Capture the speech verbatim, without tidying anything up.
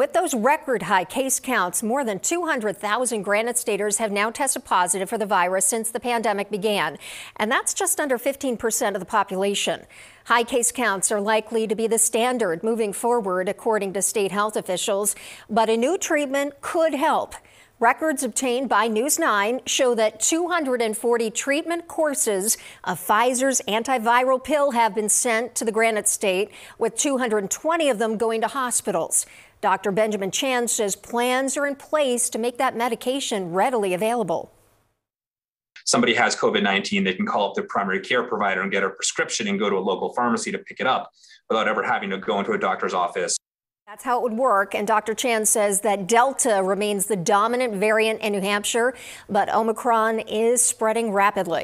With those record high case counts, more than two hundred thousand Granite Staters have now tested positive for the virus since the pandemic began, and that's just under fifteen percent of the population. High case counts are likely to be the standard moving forward, according to state health officials, but a new treatment could help. Records obtained by News nine show that two hundred forty treatment courses of Pfizer's antiviral pill have been sent to the Granite State, with two hundred twenty of them going to hospitals. Doctor Benjamin Chan says plans are in place to make that medication readily available. Somebody has COVID nineteen, they can call up their primary care provider and get a prescription and go to a local pharmacy to pick it up without ever having to go into a doctor's office. That's how it would work, and Doctor Chan says that Delta remains the dominant variant in New Hampshire, but Omicron is spreading rapidly.